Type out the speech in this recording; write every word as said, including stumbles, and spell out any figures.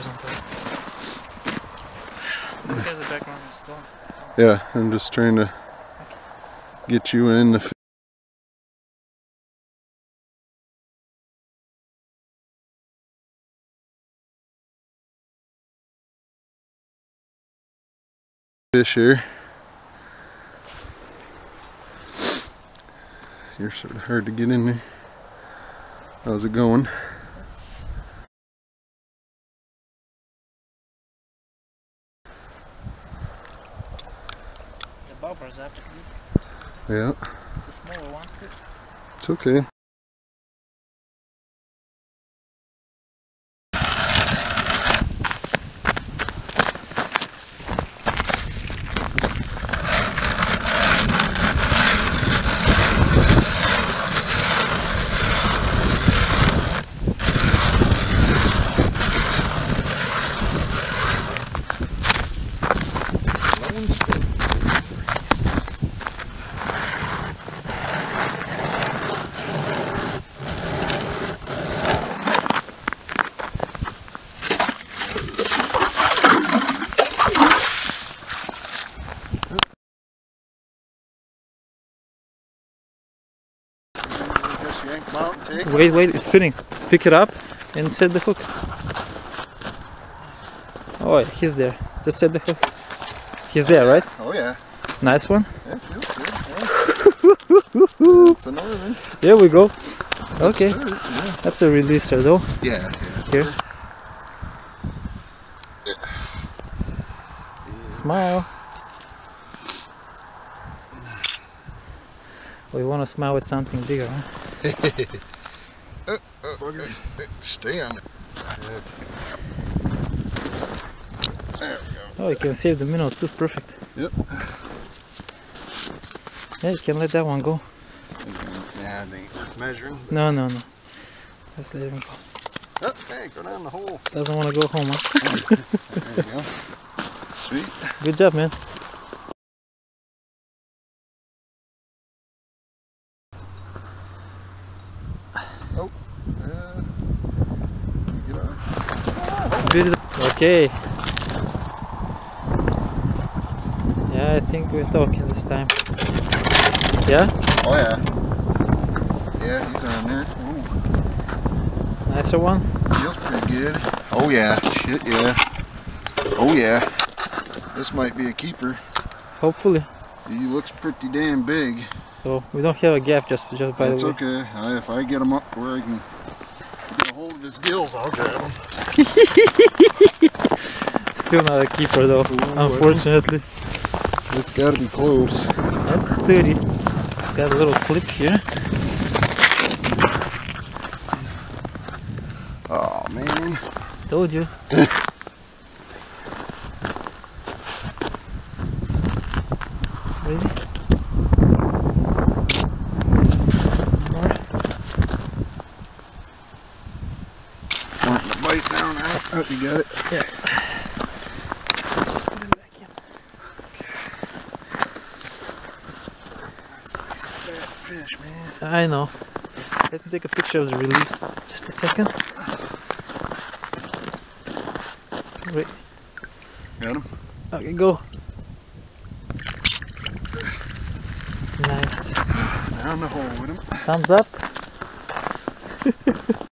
or something. You guys are back on the store. Yeah, I'm just trying to get you in the... fish here. You're sort of hard to get in there. How's it going? The bobber's up at least. Yeah. It's a smaller one. It's okay. Wait, wait, it's spinning. Pick it up and set the hook. Oh, he's there. Just set the hook. He's there, right? Oh, yeah. Nice one. Yeah, feels good. Yeah. It's another one. There we go. Okay. Start, yeah. That's a releaser, though. Yeah. yeah. Here. Yeah. Smile. We want to smile at something bigger, huh? Uh, uh, okay. Stay on it. Yeah. There we go. Oh, you can save the minnow too, perfect. Yep. Yeah, you can let that one go. Yeah, it ain't worth measuring. No, no, no. Just let him go. Oh, hey, go down the hole. Doesn't want to go home, huh? There you go. Sweet. Good job, man. Okay. Yeah, I think we're talking this time. Yeah? Oh yeah. Yeah, he's on there. Ooh. Nicer one? Feels pretty good. Oh yeah. Shit yeah. Oh yeah. This might be a keeper. Hopefully. He looks pretty damn big. So we don't have a gap just just by That's the way. That's okay. I, if I get him up where I can get a hold of his gills, I'll grab him. Still not a keeper though, oh, unfortunately. It's gotta be close. That's thirty. Got a little clip here. Oh man. Told you. Ready? Oh, you got it? Yeah. Let's just put it back in. That's a nice fat fish, man. I know. Let me take a picture of the release. Just a second. Wait. Got him? Okay, go. Nice. Down the hole with him. Thumbs up.